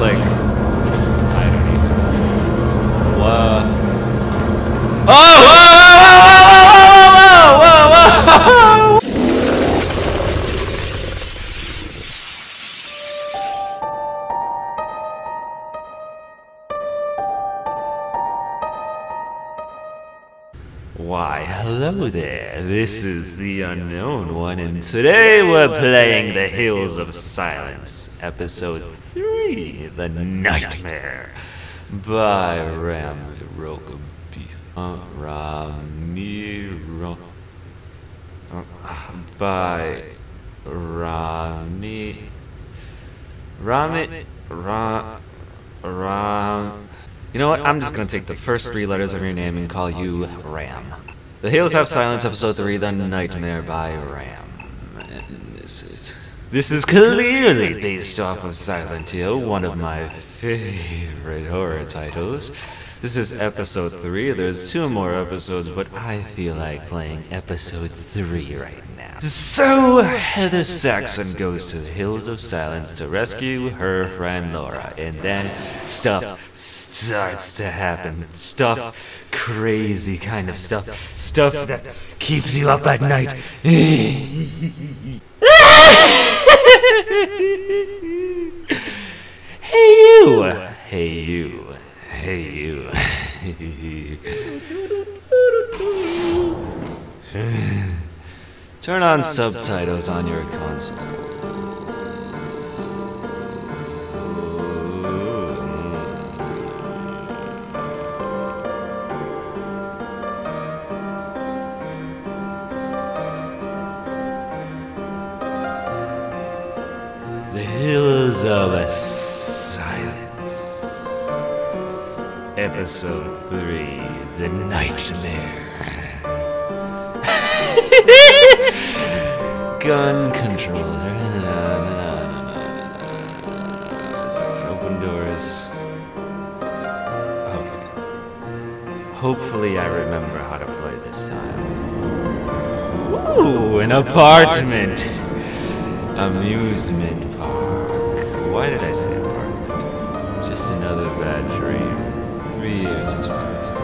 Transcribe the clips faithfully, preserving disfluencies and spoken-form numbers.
it's like, I don't even. Whoa. Oh! Whoa! Whoa! Whoa! Whoa! Whoa! Whoa! Whoa! Whoa! Why, hello there. This is the Unknown One, and today we're playing The Hills of Silence, episode three. The Nightmare by RamiroKibaInu by Rami Rami Ram Ram. You know what? I'm just gonna take the first three letters of your name and call you Ram. The Hills Have Silence, episode three, The Nightmare by Ram. And this is. This is clearly based off of Silent Hill, one of my favorite horror titles. This is episode three, there's two more episodes, but I feel like playing episode three right now. So, Heather Saxon goes to the Hills of Silence to rescue her friend Laura, and then stuff starts to happen. Stuff, crazy kind of stuff, stuff that keeps you up at night. Hey you! Hey you! Hey you! Turn on subtitles on your console. The Hills of Silence, episode three, The Nightmare. Gun controls. Open doors. Okay. Hopefully I remember how to play this time. Ooh, an apartment. Amusement. Why did I say apartment? Just another bad dream. Three years has passed.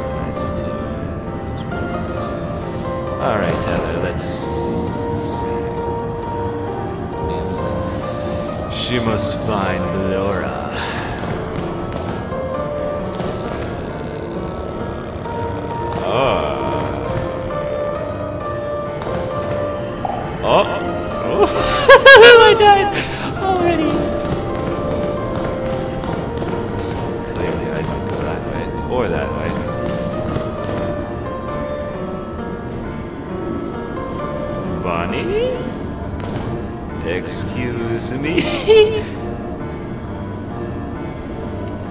Alright, Heather, let's see. She must find Laura. Oh. Oh. Oh. I died. Or that way. Bonnie? Excuse me?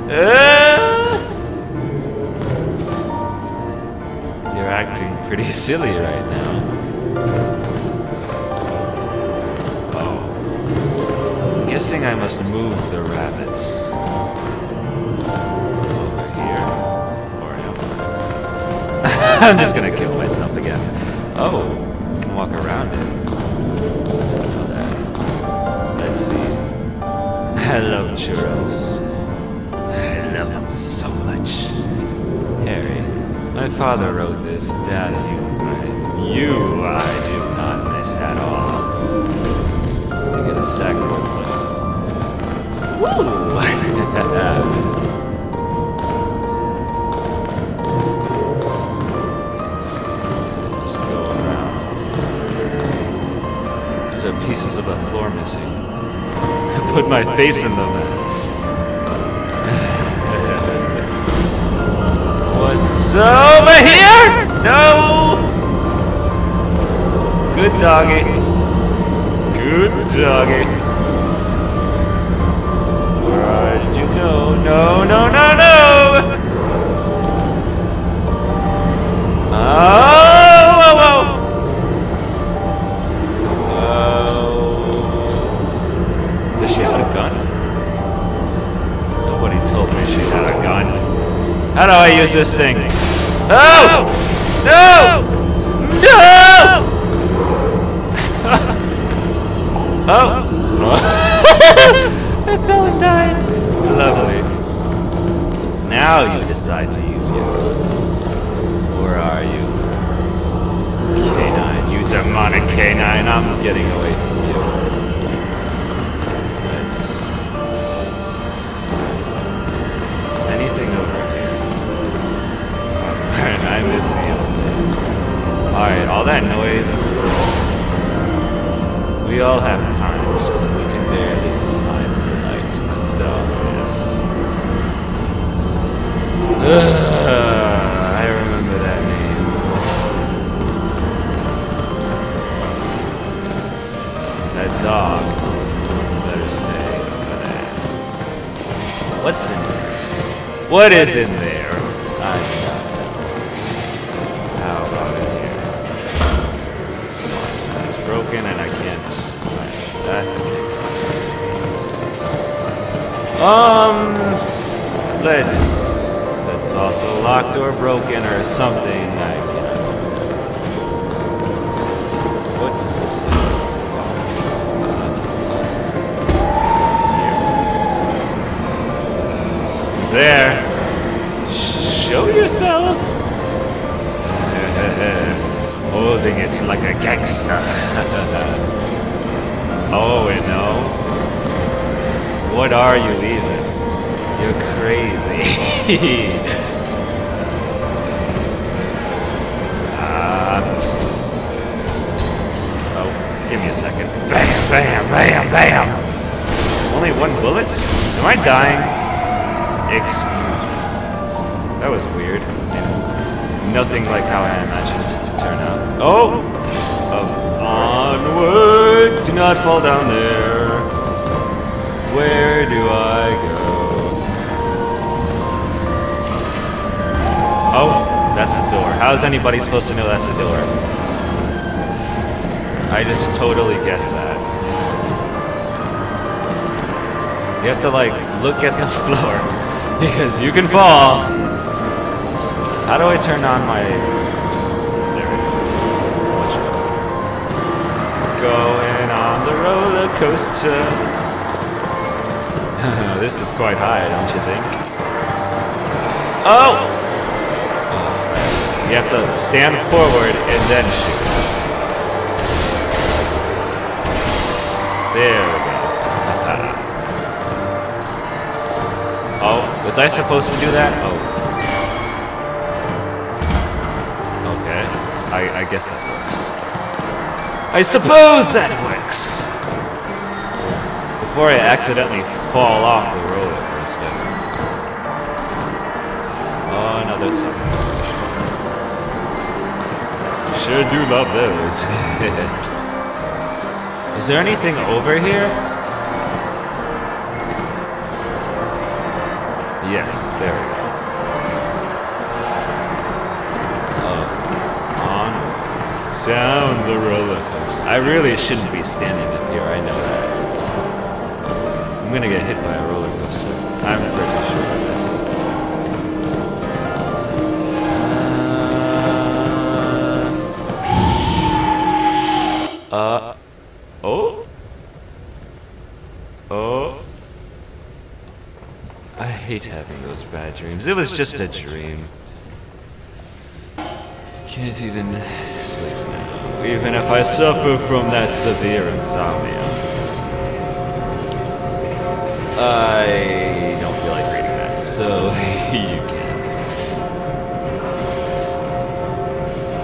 uh? You're acting pretty silly right now. Oh. I'm guessing I must move the rabbits. I'm just gonna kill myself again. Oh, you can walk around it. Let's see. I love churros. I love them so much. Harry, my father wrote this. Dad, you, I, you, I do not miss at all. I get a sack of blood. Woo! Pieces of the floor missing. I put my face in them. What's over here? No! Good doggy. Good doggy. Where did you go? No, no, no, no! Oh! How do I use this thing? Oh! No! No! Oh! I fell and died. Lovely. Now you decide to use him. Where are you? Canine, you demonic canine, I'm getting away from you. Let's... anything over here. Alright, I miss the old days. Alright, all that noise. We all have time, so that we can barely find the light to control this. Ugh, I remember that name. That dog. Better stay for that. What's in there? What, what is, is in there? I got that. How about in here? It's not. That's broken and I can't. That um, let's. That's also locked or broken or something. I can't. What does this say? Here. He's there. Show yourself. Holding it like a gangster. Oh, and no. What are you even? You're crazy. uh, oh, give me a second. Bam, bam, bam, bam. Only one bullet? Am I dying? Excuse me. That was weird. And nothing like how I imagined it to turn out. Oh! Oh, onward! Do not fall down there. Where do I go? Oh, that's a door. How is anybody supposed to know that's a door? I just totally guessed that. You have to, like, look at the floor. Because you can fall. How do I turn on my... There we go. Go and... roller coaster. This is quite high, don't you think? Oh! You have to stand forward and then shoot. There we go. Oh, was I supposed to do that? Oh. Okay. I, I guess that works. I suppose that works! Before I accidentally fall off the roller coaster. Oh, another second. Sure do love those. Is there anything over here? Yes, there we go. Oh, on down the roller coaster. I really shouldn't be standing up here. I know that. I'm gonna get hit by a roller coaster. I'm pretty sure of this. Uh, uh. Oh? Oh. I hate having those bad dreams. It was just a dream. I can't even sleep now. Even if I suffer from that severe insomnia. I don't feel like reading that, so you can.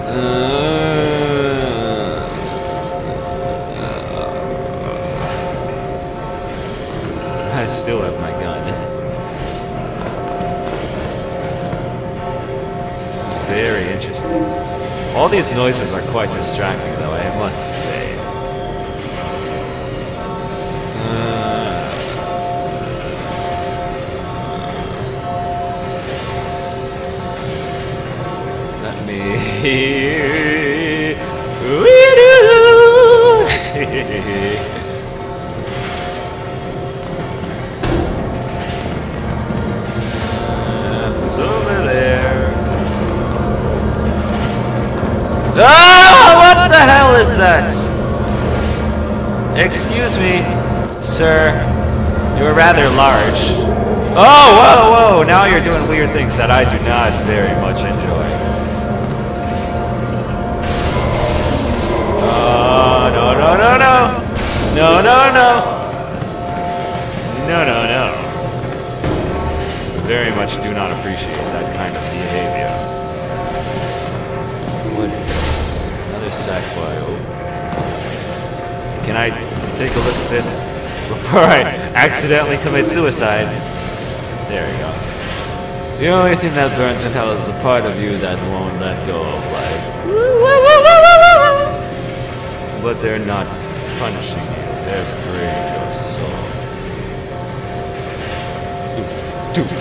Uh, uh, I still have my gun. It's very interesting. All these noises are quite distracting, though, I must say. That. Excuse me, sir. You are rather large. Oh, whoa, whoa! Now you're doing weird things that I do not very much enjoy. Oh, no, no, no, no! No, no, no! No, no, no. Very much do not appreciate that kind of behavior. What is this? Another sack fly open. Can I take a look at this before I accidentally commit suicide? There we go. The only thing that burns in hell is the part of you that won't let go of life. But they're not punishing you, they're freeing your soul.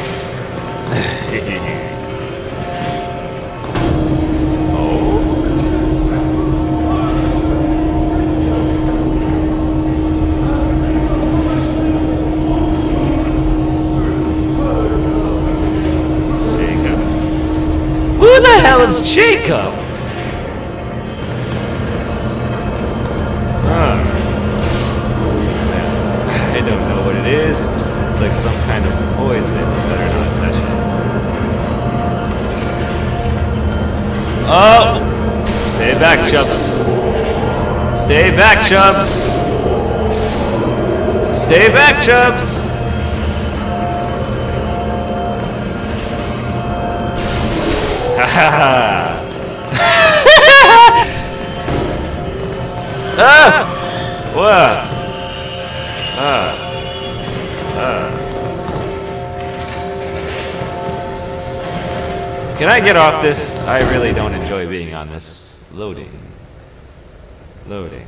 Who the hell is Jacob? Huh. I don't know what it is. It's like some kind of poison. You better not touch it. Oh! Stay back, Chubbs. Stay back, Chubbs. Stay back, Chubbs. Ah! What? Ah. Ah. Can I get off this? I really don't enjoy being on this. Loading. Loading.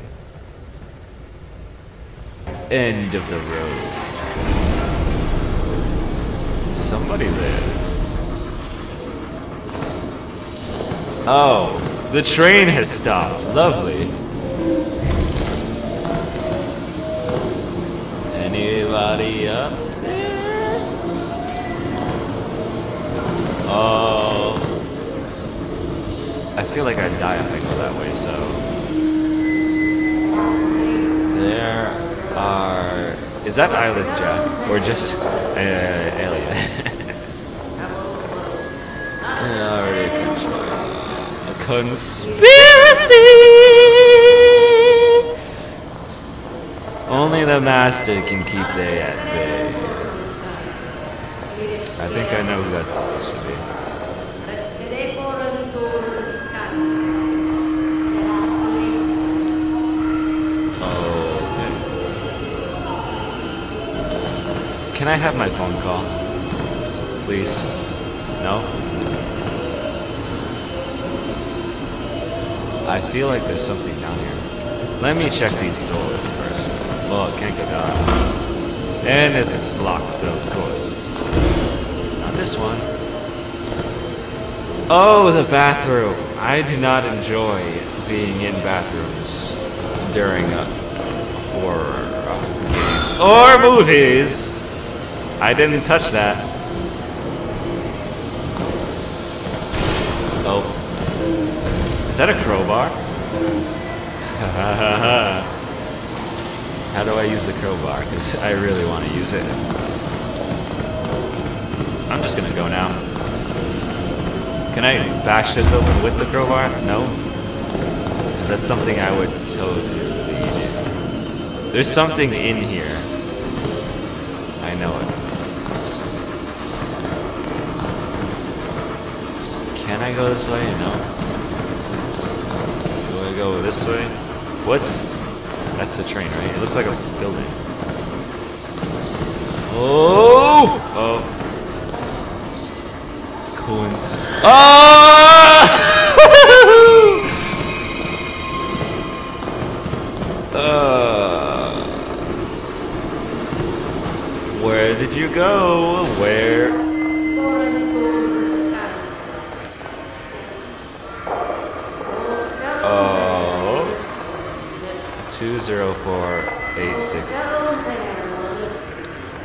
End of the road. Somebody there. Oh, the train has stopped. Lovely. Anybody up there? Oh. I feel like I'd die if I go that way, so. There are. Is that Eyeless Jack? Or just uh, alien? Already controlled. Conspiracy! Only the master can keep they at bay. I think I know who that's supposed to be. Oh, okay. Can I have my phone call? Please? No? I feel like there's something down here. Let me check these doors first. Well, it can't go down. And it's locked, of course. Not this one. Oh, the bathroom. I do not enjoy being in bathrooms during a horror games or movies. I didn't touch that. Oh. Is that a crowbar? How do I use the crowbar? Because I really want to use it. I'm just gonna go now. Can I bash this open with the crowbar? No? Is that something I would totally do? There's something in here. I know it. Can I go this way? No. Go this way. What's that's the train, right? It looks like a building. Oh! Oh. Coins. Oh! uh, where did you go? Where? two zero four eight six three.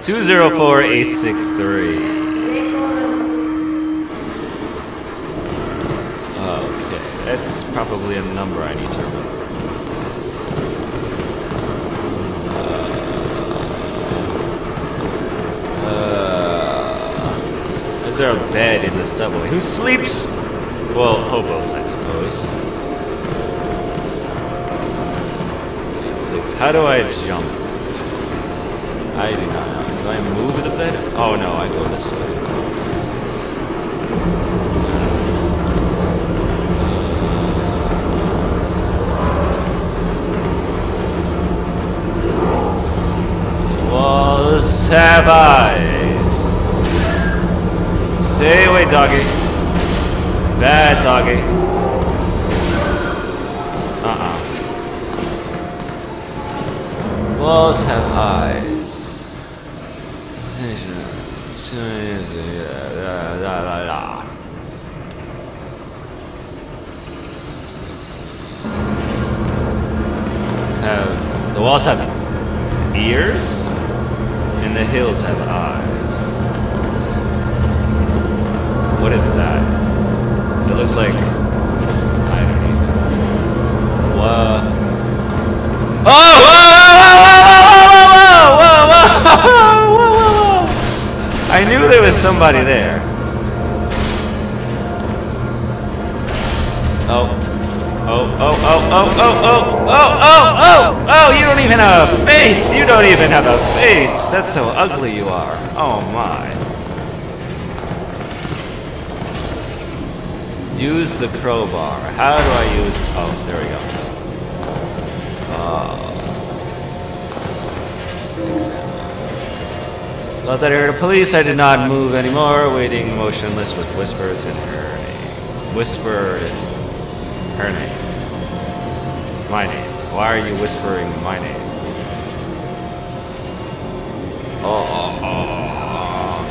two zero four eight six three. Okay, that's probably a number I need to remember. Uh, uh, is there a bed in the subway? Who sleeps? Well, hobos, I suppose. eight six. How do I jump? I do not know. Do I move the bed? Oh no, I go this way. Walls have eyes. Stay away, doggy. Bad doggy. Uh-uh. Walls have eyes. Have, the walls have ears, and the hills have eyes. What is that? It looks like I don't know. Whoa. Oh! Whoa! Whoa! Whoa! Whoa! Whoa! Whoa! Whoa! Whoa! Whoa! Whoa! I knew there was somebody there. Oh! Oh! Oh! Oh! Oh! Oh! Oh! Oh! Oh! Oh! Oh! You don't even have a face. You don't even have a face. That's how ugly you are. Oh my. Use the crowbar. How do I use... Oh, there we go. Oh. Thought that I heard a police. I did not move anymore, waiting motionless with whispers in her name. Whisper in her name. My name. Why are you whispering my name? Oh, oh, oh.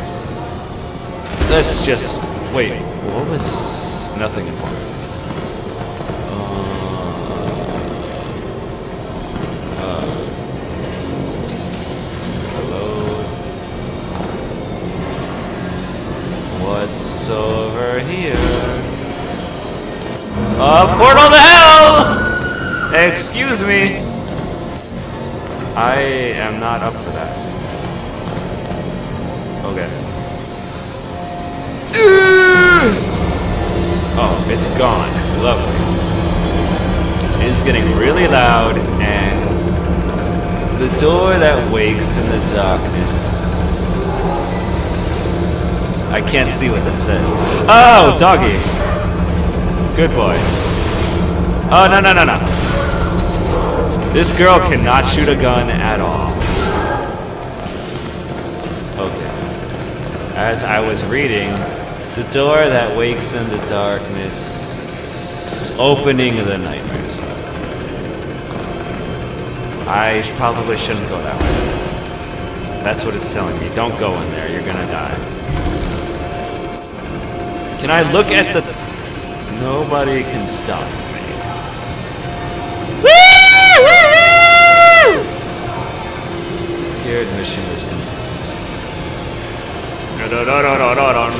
Let's just... Wait, what was... Nothing important. Uh, uh, hello. What's over here? A portal to hell! Excuse me. I am not up for that. Okay. Oh, it's gone. Lovely. It's getting really loud, and the door that wakes in the darkness. I can't see what that says. Oh, doggy. Good boy. Oh, no, no, no, no. This girl cannot shoot a gun at all. Okay. As I was reading... The door that wakes in the darkness, opening the nightmares. I probably shouldn't go that way. That's what it's telling me. Don't go in there. You're gonna die. Can I look at the... Nobody can stop me. Woo-hoo-hoo! Scared mission is complete.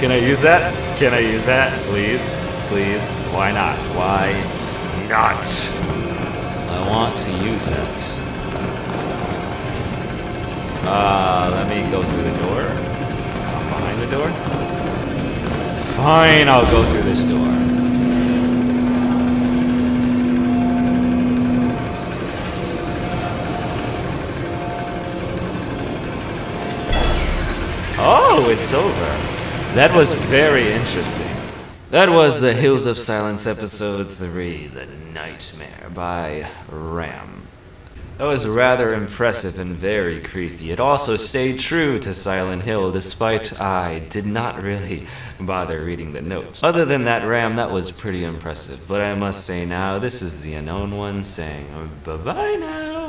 Can I use that? Can I use that? Please? Please? Why not? Why not? I want to use that. Uh, let me go through the door. I'm behind the door. Fine, I'll go through this door. Oh, it's over. That was very interesting. That was The Hills of Silence, Episode three, The Nightmare, by Ram. That was rather impressive and very creepy. It also stayed true to Silent Hill, despite I did not really bother reading the notes. Other than that, Ram, that was pretty impressive. But I must say now, this is the Unknown One saying bye-bye now.